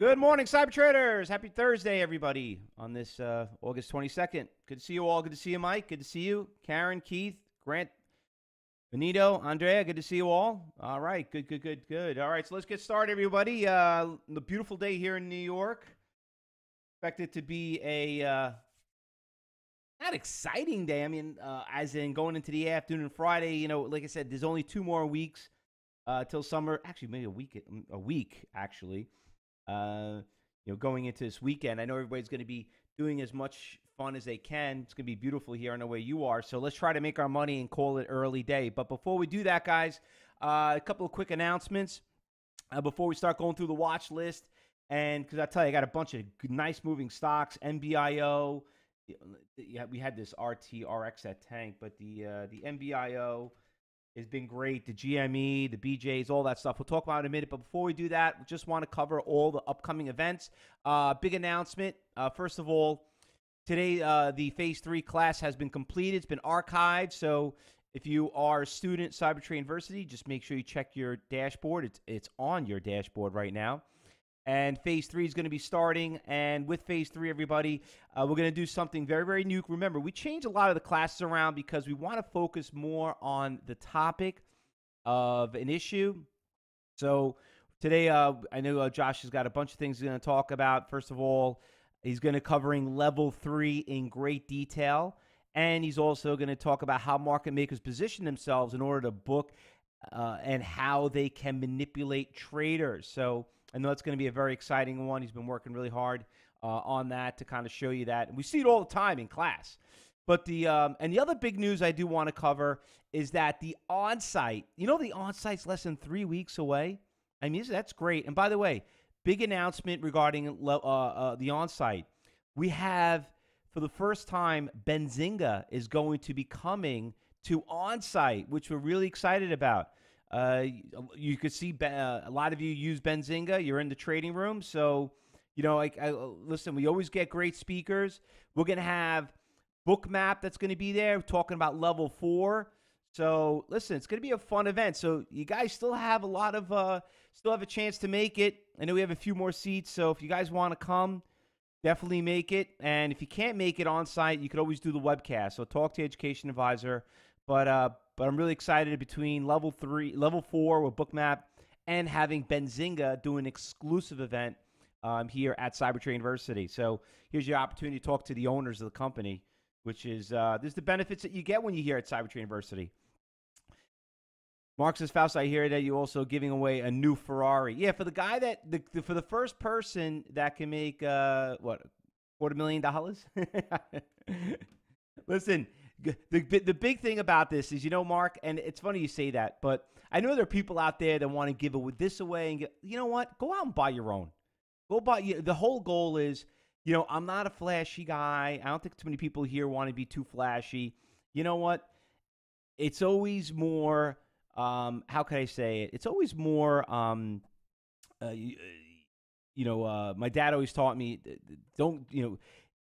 Good morning, Cyber Traders. Happy Thursday, everybody, on this August 22nd. Good to see you all. Good to see you, Mike. Good to see you. Karen, Keith, Grant, Benito, Andrea, good to see you all. All right. Good. All right. So let's get started, everybody. The beautiful day here in New York. Expect it to be a not exciting day. I mean, as in going into the afternoon and Friday, you know, like I said, there's only 2 more weeks till summer. Actually, maybe a week, actually. You know, going into this weekend, I know everybody's going to be doing as much fun as they can. It's going to be beautiful here. I know where you are. So let's try to make our money and call it early day. But before we do that, guys, a couple of quick announcements before we start going through the watch list. And because I tell you, I got a bunch of nice moving stocks, NBIO. Yeah, we had this RTRX at tank, but the NBIO has been great. The GME, the BJ's, all that stuff. We'll talk about it in a minute. But before we do that, we just want to cover all the upcoming events. Big announcement. First of all, today the Phase 3 class has been completed. It's been archived. So if you are a student at Cyber Trading University, just make sure you check your dashboard. It's on your dashboard right now. And Phase 3 is going to be starting. And with Phase 3, everybody, we're going to do something very, very new. Remember, we changed a lot of the classes around because we want to focus more on the topic of an issue. So today, I know Josh has got a bunch of things he's going to talk about. First of all, he's going to be covering Level 3 in great detail. And he's also going to talk about how market makers position themselves in order to book and how they can manipulate traders. So I know it's going to be a very exciting one. He's been working really hard on that to kind of show you that. And we see it all the time in class. But the other big news I do want to cover is that the on-site, you know, the on-site's less than 3 weeks away. I mean, that's great. And by the way, big announcement regarding the on-site. We have, for the first time, Benzinga is going to be coming to on-site, which we're really excited about. You could see a lot of you use Benzinga. You're in the trading room. So, you know, listen, we always get great speakers. We're going to have Bookmap that's going to be there talking about Level 4. So, listen, it's going to be a fun event. So, you guys still have a chance to make it. I know we have a few more seats. So, if you guys want to come, definitely make it. And if you can't make it on site, you could always do the webcast. So, talk to your education advisor. But I'm really excited between Level 4 with Bookmap and having Benzinga do an exclusive event here at Cyber Trading University. So here's your opportunity to talk to the owners of the company, which is there's the benefits that you get when you're here at Cyber Trading University. Marcus Faust, I hear that you're also giving away a new Ferrari. Yeah, for the guy that for the first person that can make what, $250,000. Listen. The big thing about this is, you know, Mark, and it's funny you say that, but I know there are people out there that want to give this away and you know what? Go out and buy your own. Go buy. The whole goal is, you know, I'm not a flashy guy. I don't think too many people here want to be too flashy. You know what? It's always more. How can I say it? It's always more. My dad always taught me, don't, you know.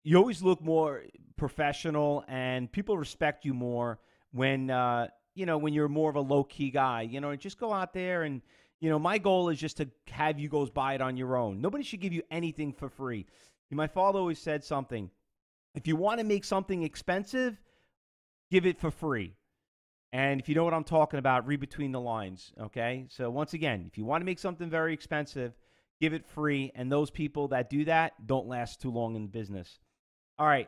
You always look more professional, and people respect you more when you know, when you're more of a low-key guy. You know, just go out there and, you know, my goal is just to have you go buy it on your own. Nobody should give you anything for free. My father always said something. If you want to make something expensive, give it for free. And if you know what I'm talking about, read between the lines, okay? So once again, if you want to make something very expensive, give it free. And those people that do that don't last too long in business. All right.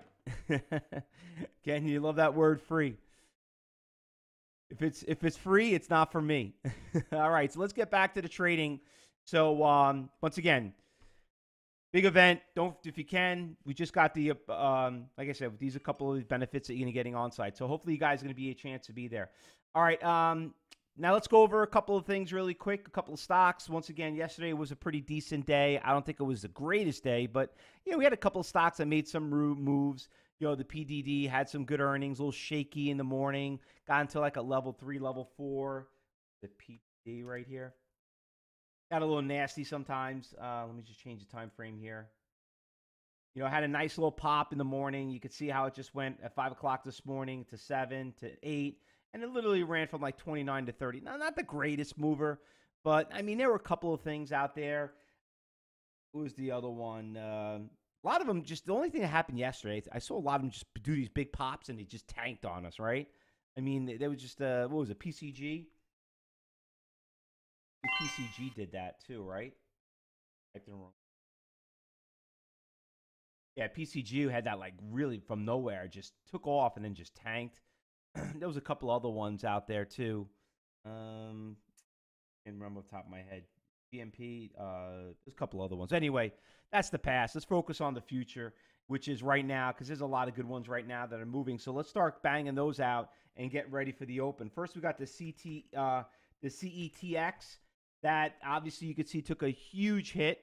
Ken, you love that word free. If it's free, it's not for me. All right, so let's get back to the trading. So once again, big event. Don't, if you can, we just got the like I said, these are a couple of benefits that you're gonna getting on site. So hopefully you guys are gonna be a chance to be there. All right, now let's go over a couple of things really quick, a couple of stocks. Once again, yesterday was a pretty decent day. I don't think it was the greatest day, but, you know, we had a couple of stocks that made some moves. You know, the PDD had some good earnings, a little shaky in the morning, got into like a Level 3, Level 4. The PDD right here. Got a little nasty sometimes. Let me just change the time frame here. You know, had a nice little pop in the morning. You could see how it just went at 5 o'clock this morning to 7 to 8. And it literally ran from like 29 to 30. Now, not the greatest mover, but I mean, there were a couple of things out there. Who's the other one? A lot of them just, the only thing that happened yesterday, I saw a lot of them just do these big pops and they just tanked on us, right? I mean, there was just, what was it, PCG? The PCG did that too, right? I think I'm wrong. Yeah, PCG had that like really from nowhere, just took off and then just tanked. There was a couple other ones out there too. I can't remember off the top of my head. BMP, there's a couple other ones. Anyway, that's the past. Let's focus on the future, which is right now, because there's a lot of good ones right now that are moving. So let's start banging those out and get ready for the open. First, we got the CETX that obviously you could see took a huge hit,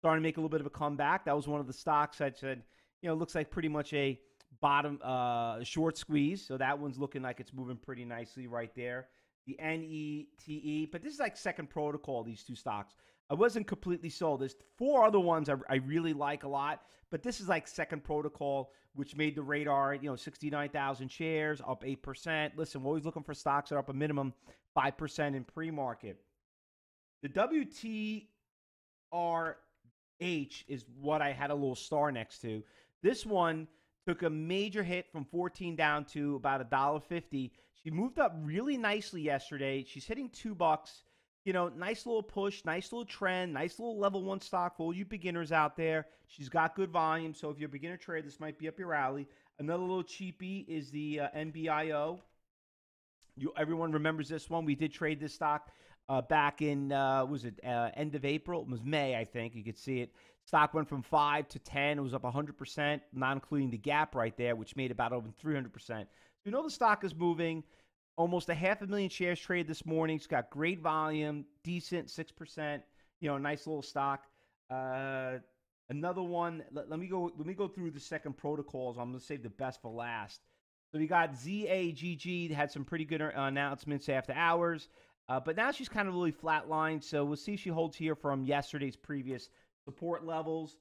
starting to make a little bit of a comeback. That was one of the stocks I said, you know, looks like pretty much a bottom short squeeze. So that one's looking like it's moving pretty nicely right there. The NETE, but this is like second protocol, these two stocks. I wasn't completely sold. There's four other ones I really like a lot, but this is like second protocol, which made the radar, you know, 69,000 shares, up 8%. Listen, we're always looking for stocks that are up a minimum 5% in pre-market. The WTRH is what I had a little star next to. This one took a major hit from 14 down to about $1.50. She moved up really nicely yesterday. She's hitting $2. You know, nice little push, nice little trend, nice little level one stock for all you beginners out there. She's got good volume, so if you're a beginner trader, this might be up your alley. Another little cheapie is the NBIO. Everyone remembers this one. We did trade this stock back in, was it end of April? It was May, I think. You could see it. Stock went from 5 to 10. It was up 100%, not including the gap right there, which made about over 300%. You know the stock is moving. Almost a 500,000 shares traded this morning. It's got great volume, decent 6%. You know, nice little stock. Another one. Let me go through the second protocols. I'm gonna save the best for last. So we got ZAGG had some pretty good announcements after hours, but now she's kind of really flatlined. So we'll see if she holds here from yesterday's previous support levels.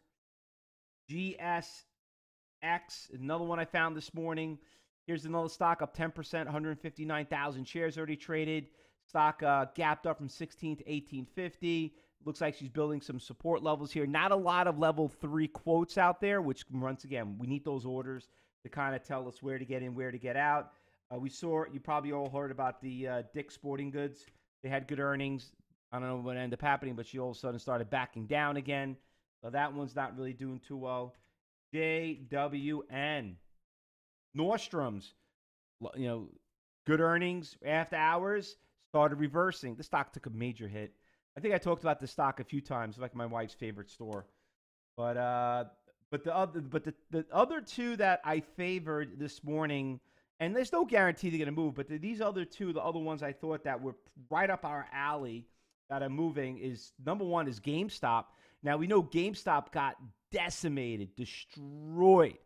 GSX, another one I found this morning. Here's another stock up 10%, 159,000 shares already traded. Stock gapped up from 16 to 18.50. Looks like she's building some support levels here. Not a lot of level three quotes out there, which once again, we need those orders to kind of tell us where to get in, where to get out. We saw, you probably all heard about the Dick's Sporting Goods. They had good earnings. I don't know what ended up happening, but she all of a sudden started backing down again. So that one's not really doing too well. JWN. Nordstrom's, you know, good earnings after hours, started reversing. The stock took a major hit. I think I talked about this stock a few times, like my wife's favorite store. But the other two that I favored this morning, and there's no guarantee they're gonna move, but these other two, the other ones I thought that were right up our alley that are moving is number one is GameStop. Now we know GameStop got decimated, destroyed.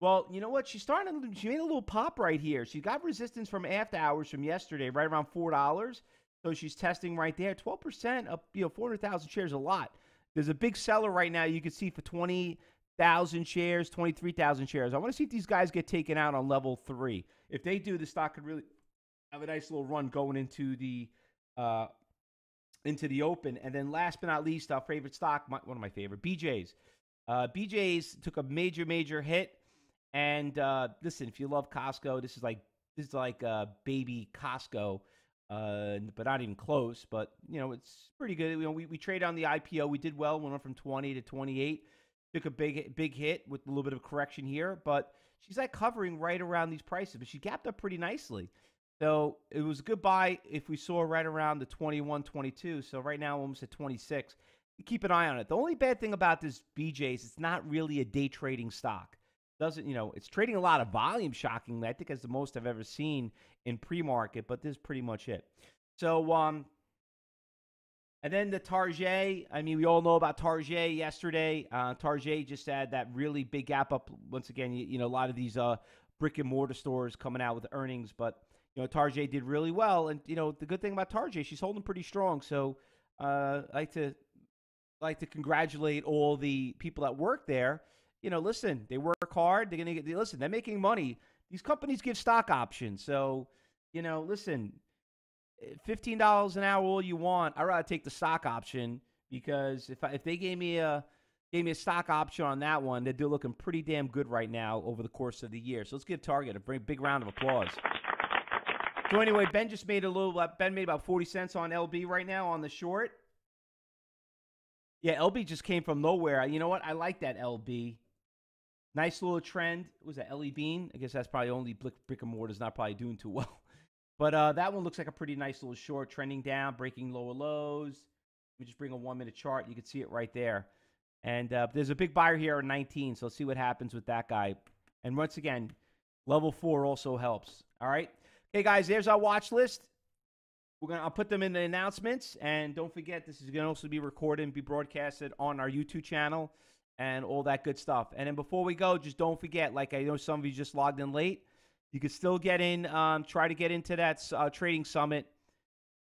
Well, you know what? She made a little pop right here. She got resistance from after hours from yesterday, right around $4. So she's testing right there. 12% up, you know, 400,000 shares, a lot. There's a big seller right now you can see for 20,000 shares, 23,000 shares. I want to see if these guys get taken out on level three. If they do, the stock could really have a nice little run going into the open. And then last but not least, our favorite stock, one of my favorite, BJ's. BJ's took a major, major hit. And listen, if you love Costco, this is like baby Costco, but not even close. But you know, it's pretty good. You know, we trade on the IPO. We did well. We went from 20 to 28. Took a big hit with a little bit of correction here, but she's like hovering right around these prices. But she gapped up pretty nicely, so it was a good buy if we saw right around the 21, 22. So right now, almost at 26. You keep an eye on it. The only bad thing about this BJ's, it's not really a day trading stock. Doesn't, you know, it's trading a lot of volume, shockingly. I think that's the most I've ever seen in pre-market, but this is pretty much it. So, and then the Target, I mean, we all know about Target yesterday. Target just had that really big gap up. Once again, you know, a lot of these brick and mortar stores coming out with earnings, but, you know, Target did really well. And, you know, the good thing about Target, she's holding pretty strong. So I like to congratulate all the people that work there. You know, listen, they work hard. They're going to get, listen, they're making money. These companies give stock options. So, you know, listen, $15 an hour all you want. I'd rather take the stock option because if they gave me a stock option on that one, they'd be looking pretty damn good right now over the course of the year. So let's give Target a big round of applause. So anyway, Ben just made a little. Ben made about 40 cents on LB right now on the short. Yeah, LB just came from nowhere. You know what? I like that LB. Nice little trend. What was that LE Bean? I guess that's probably only brick and mortar's not probably doing too well. But that one looks like a pretty nice little short, trending down, breaking lower lows. Let me just bring a 1-minute chart. You can see it right there. And there's a big buyer here at 19, so let's see what happens with that guy. And once again, level 4 also helps. All right. Hey, guys, there's our watch list. I'll put them in the announcements. And don't forget, this is going to also be recorded and be broadcasted on our YouTube channel and all that good stuff. And then before we go, just don't forget, like I know some of you just logged in late, you can still get in, try to get into that trading summit.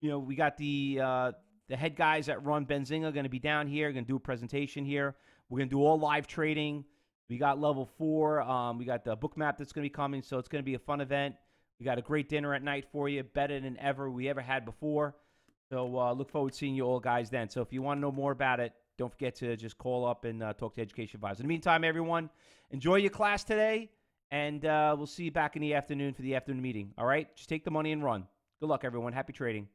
You know, we got the head guys that run Benzinga are going to be down here, going to do a presentation here. We're going to do all live trading. We got level 4. We got the Bookmap that's going to be coming, so it's going to be a fun event. We got a great dinner at night for you, better than we ever had before. So look forward to seeing you all guys then. So if you want to know more about it, don't forget to just call up and talk to Education Advisor. In the meantime, everyone, enjoy your class today, and we'll see you back in the afternoon for the afternoon meeting. All right? Just take the money and run. Good luck, everyone. Happy trading.